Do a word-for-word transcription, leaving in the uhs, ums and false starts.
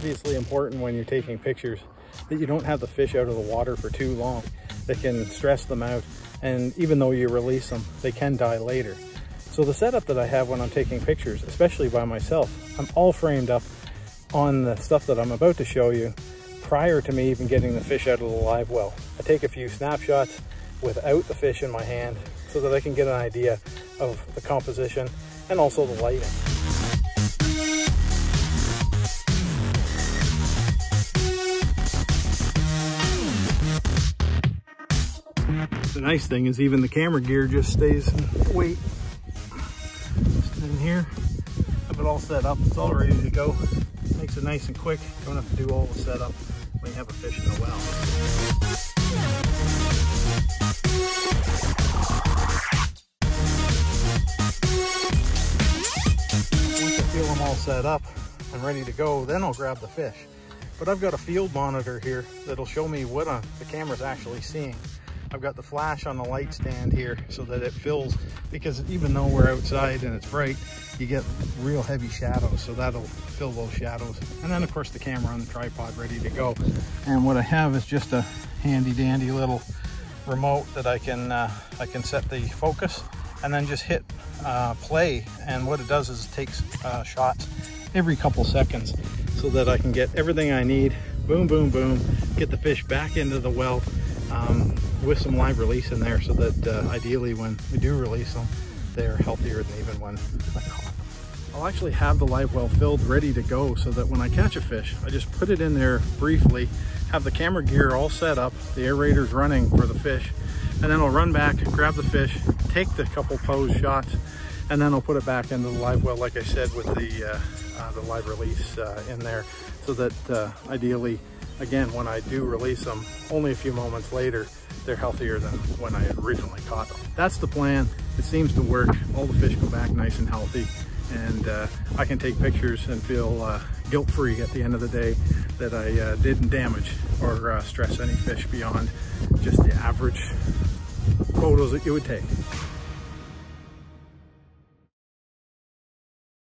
obviously important when you're taking pictures that you don't have the fish out of the water for too long. That can stress them out, and even though you release them, they can die later. So the setup that I have when I'm taking pictures, especially by myself, I'm all framed up on the stuff that I'm about to show you prior to me even getting the fish out of the live well. I take a few snapshots without the fish in my hand so that I can get an idea of the composition and also the lighting. The nice thing is even the camera gear just stays weight. Just in here, have it all set up. It's all ready to go. Makes it nice and quick. You don't have to do all the setup when you have a fish in the well. Them all set up and ready to go, then I'll grab the fish. But I've got a field monitor here that'll show me what uh, the camera's actually seeing. I've got the flash on the light stand here so that it fills, because even though we're outside and it's bright, you get real heavy shadows, so that'll fill those shadows. And then of course the camera on the tripod ready to go. And what I have is just a handy dandy little remote that I can uh, I can set the focus and then just hit uh, play, and what it does is it takes uh, shots every couple seconds so that I can get everything I need, boom, boom, boom, get the fish back into the well um, with some live release in there so that uh, ideally when we do release them, they're healthier than even when I caught them. I'll actually have the live well filled ready to go so that when I catch a fish, I just put it in there briefly, have the camera gear all set up, the aerator's running for the fish, and then I'll run back, grab the fish, take the couple pose shots, and then I'll put it back into the live well, like I said, with the, uh, uh, the live release uh, in there, so that uh, ideally, again, when I do release them, only a few moments later, they're healthier than when I originally caught them. That's the plan. It seems to work. All the fish go back nice and healthy, and uh, I can take pictures and feel uh, guilt-free at the end of the day that I uh, didn't damage or uh, stress any fish beyond just the average photos that you would take.